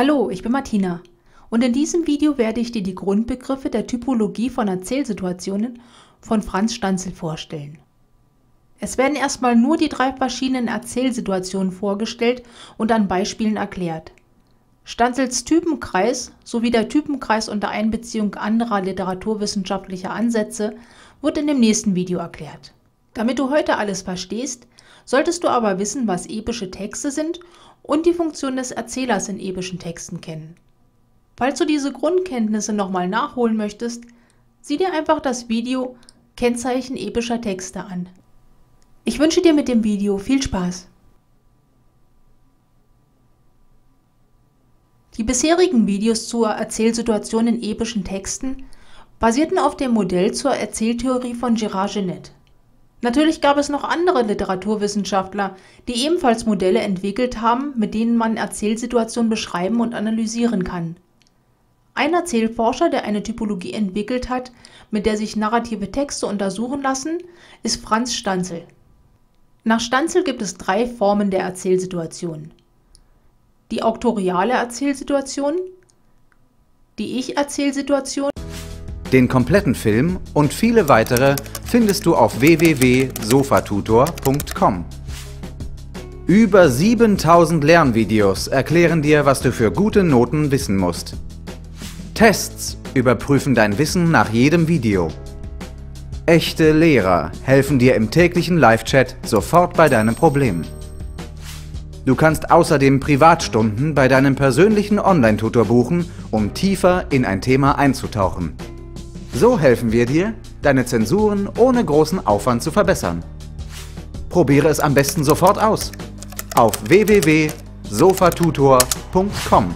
Hallo, ich bin Martina und in diesem Video werde ich dir die Grundbegriffe der Typologie von Erzählsituationen von Franz Stanzel vorstellen. Es werden erstmal nur die drei verschiedenen Erzählsituationen vorgestellt und an Beispielen erklärt. Stanzels Typenkreis sowie der Typenkreis unter Einbeziehung anderer literaturwissenschaftlicher Ansätze wird in dem nächsten Video erklärt. Damit du heute alles verstehst, solltest du aber wissen, was epische Texte sind und die Funktion des Erzählers in epischen Texten kennen. Falls du diese Grundkenntnisse nochmal nachholen möchtest, sieh dir einfach das Video Kennzeichen epischer Texte an. Ich wünsche dir mit dem Video viel Spaß. Die bisherigen Videos zur Erzählsituation in epischen Texten basierten auf dem Modell zur Erzähltheorie von Gérard Genette. Natürlich gab es noch andere Literaturwissenschaftler, die ebenfalls Modelle entwickelt haben, mit denen man Erzählsituationen beschreiben und analysieren kann. Ein Erzählforscher, der eine Typologie entwickelt hat, mit der sich narrative Texte untersuchen lassen, ist Franz Stanzel. Nach Stanzel gibt es drei Formen der Erzählsituationen: die auktoriale Erzählsituation, die Ich-Erzählsituation. Den kompletten Film und viele weitere findest du auf www.sofatutor.com. Über 7000 Lernvideos erklären dir, was du für gute Noten wissen musst. Tests überprüfen dein Wissen nach jedem Video. Echte Lehrer helfen dir im täglichen Live-Chat sofort bei deinen Problemen. Du kannst außerdem Privatstunden bei deinem persönlichen Online-Tutor buchen, um tiefer in ein Thema einzutauchen. So helfen wir dir, deine Zensuren ohne großen Aufwand zu verbessern. Probiere es am besten sofort aus. Auf www.sofatutor.com